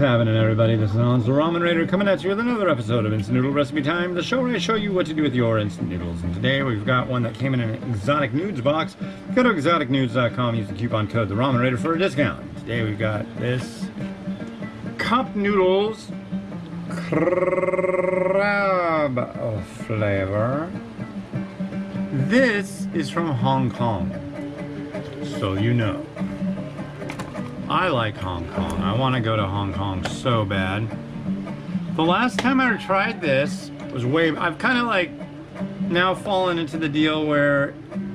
happening, everybody? This is Hans, the Ramen Rater, coming at you with another episode of Instant Noodle Recipe Time, the show where I show you what to do with your instant noodles. And today we've got one that came in an exotic nudes box. Go to exoticnudes.com, use the coupon code THERAMENRAIDER for a discount. Today we've got this Cup Noodles crab flavor. This is from Hong Kong, so you know. I like Hong Kong. I want to go to Hong Kong so bad. The last time I tried this was way... I've kind of like now fallen into the deal where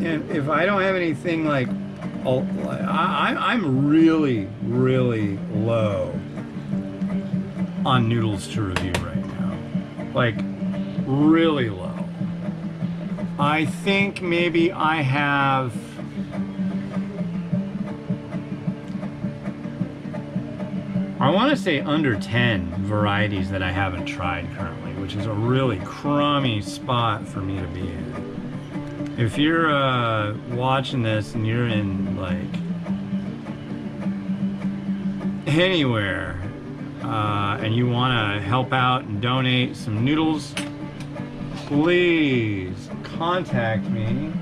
if I don't have anything like... I'm really, really low on noodles to review right now. Like, really low. I think maybe I have... I want to say under 10 varieties that I haven't tried currently, which is a really crummy spot for me to be in. If you're watching this and you're in like anywhere and you want to help out and donate some noodles, please contact me,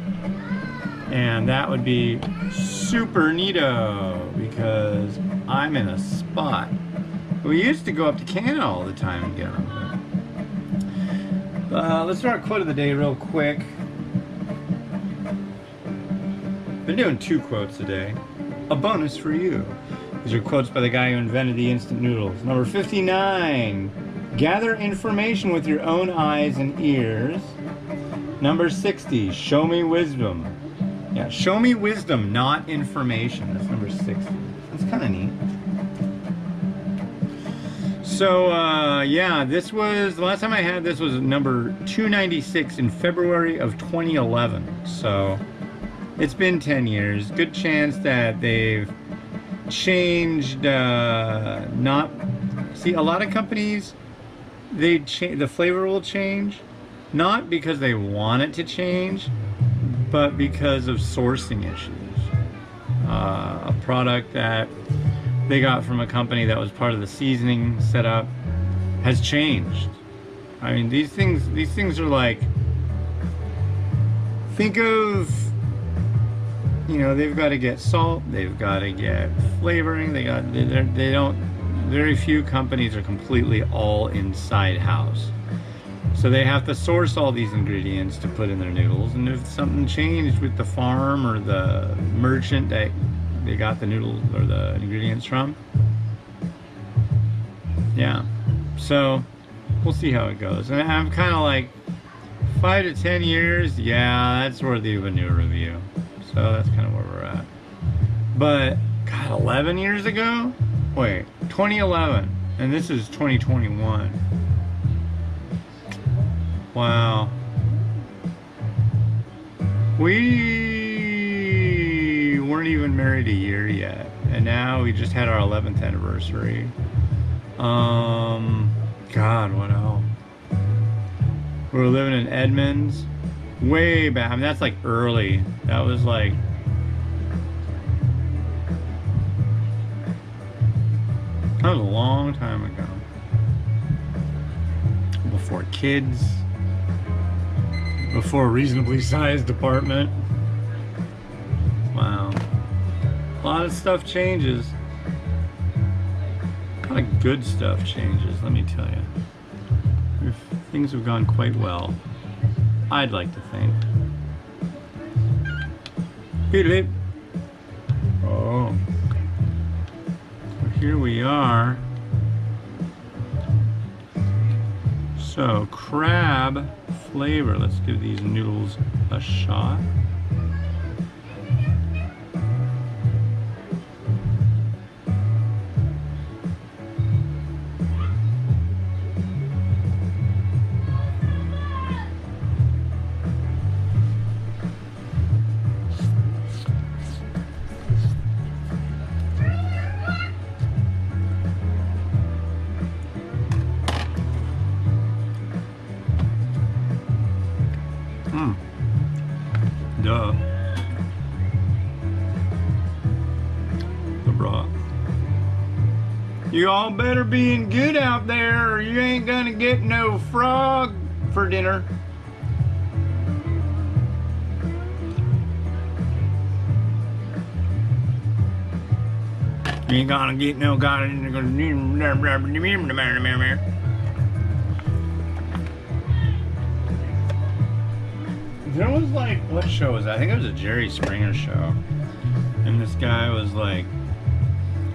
and that would be super neato because I'm in a spot. We used to go up to Canada all the time and get them. Let's start quote of the day real quick. Been doing two quotes a day. A bonus for you. These are quotes by the guy who invented the instant noodles. Number 59. Gather information with your own eyes and ears. Number 60. Show me wisdom. Yeah, show me wisdom, not information. That's number 60. It's kind of neat. So, yeah, this was, the last time I had this was number 296 in February of 2011. So, it's been 10 years. Good chance that they've changed, not, see, a lot of companies, they change, the flavor will change, not because they want it to change, but because of sourcing issues. A product that they got from a company that was part of the seasoning setup has changed. I mean, these things are like, think of, you know, they've got to get salt, they've got to get flavoring, very few companies are completely all inside house. So they have to source all these ingredients to put in their noodles, and if something changed with the farm or the merchant that they got the noodles or the ingredients from, yeah. So we'll see how it goes. And I'm kind of like 5 to 10 years, yeah, that's worthy of a new review. So that's kind of where we're at. But God, 11 years ago? Wait, 2011, and this is 2021. Wow. We weren't even married a year yet, and now we just had our 11th anniversary. God, what else? We were living in Edmonds, way back. I mean, that's like early. That was like, that was a long time ago. Before kids. Before a reasonably sized apartment. Wow. A lot of stuff changes. A lot of good stuff changes, let me tell you. If things have gone quite well, I'd like to think. Beep. Oh. Well, here we are. So, crab flavor. Let's give these noodles a shot. You all better be in good out there or you ain't gonna get no frog for dinner. You ain't gonna get no god. There was like, what show was that? I think it was a Jerry Springer show. And this guy was like,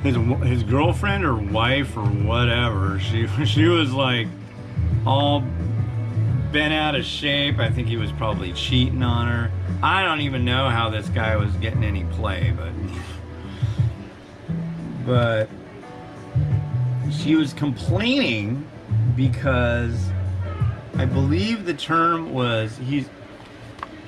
his girlfriend or wife or whatever, she was like all bent out of shape. I think he was probably cheating on her. I don't even know how this guy was getting any play, but she was complaining because I believe the term was he's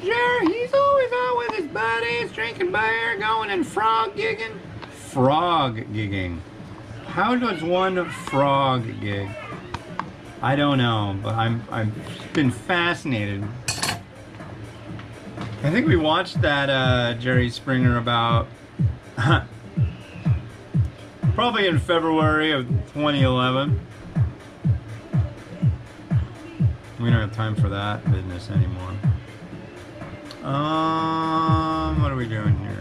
always out with his buddies, drinking beer, going and frog gigging. Frog gigging. How does one frog gig? I don't know, but I've been fascinated. I think we watched that Jerry Springer about probably in February of 2011. We don't have time for that business anymore. What are we doing here?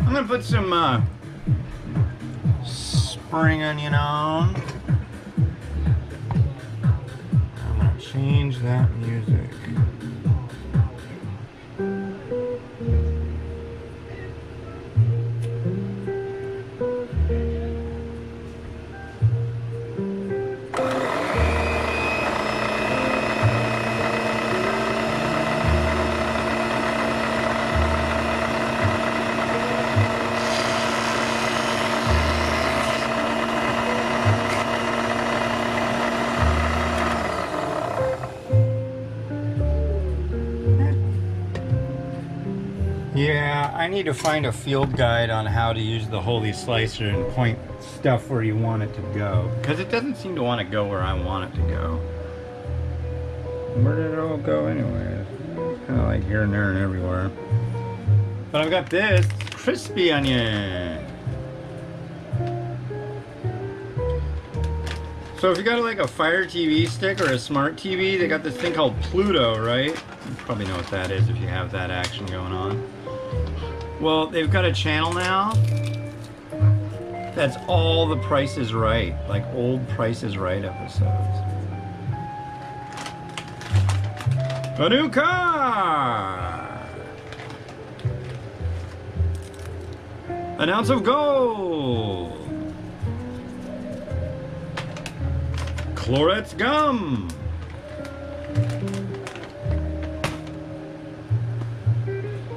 I'm gonna put some spring onion on. I'm gonna change that music. I need to find a field guide on how to use the Holy Slicer and point stuff where you want it to go. Because it doesn't seem to want to go where I want it to go. Where did it all go anyway? It's kind of like here and there and everywhere. But I've got this crispy onion. So if you got like a Fire TV stick or a smart TV, they got this thing called Pluto, right? You probably know what that is if you have that action going on. Well, they've got a channel now that's all the Price is Right, like old Price is Right episodes. A new car! An ounce of gold! Clorets gum!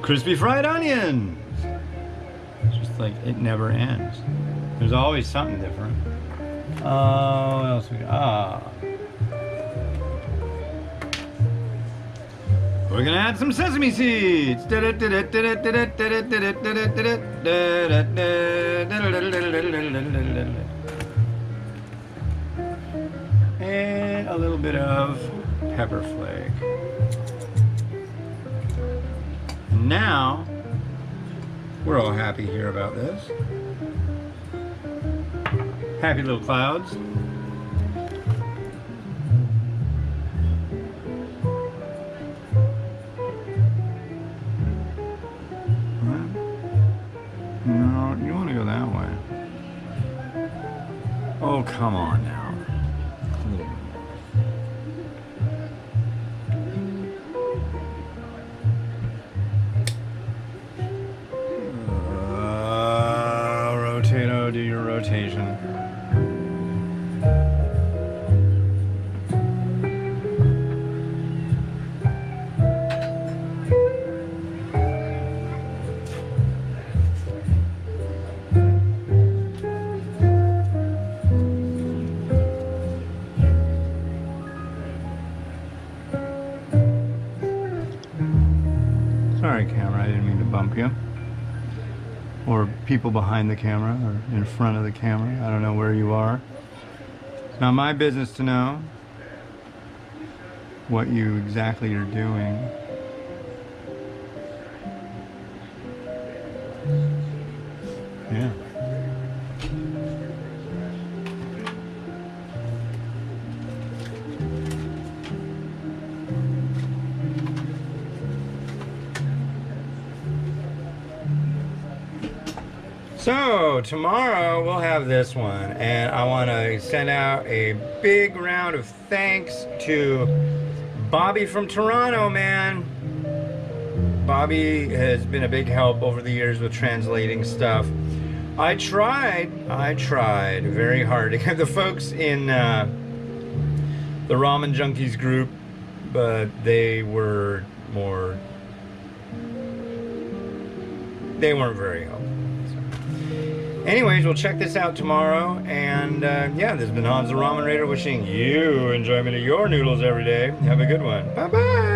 Crispy fried onions! It's just like, it never ends. There's always something different. Oh, what else we got? Oh. We're gonna add some sesame seeds! And a little bit of pepper flake. Now, we're all happy here about this. Happy little clouds. What? No, you want to go that way. Oh, come on now. Do your rotation. Sorry, camera, I didn't mean to bump you. Or people behind the camera or in front of the camera. I don't know where you are. It's not my business to know what you exactly are doing. Yeah. So tomorrow we'll have this one, and I want to send out a big round of thanks to Bobby from Toronto, man. Bobby has been a big help over the years with translating stuff. I tried very hard to get the folks in the Ramen Junkies group, but they weren't very helpful. So. Anyways, we'll check this out tomorrow, and yeah, this has been Hans the Ramen Raider wishing you enjoyment of your noodles every day. Have a good one. Bye-bye.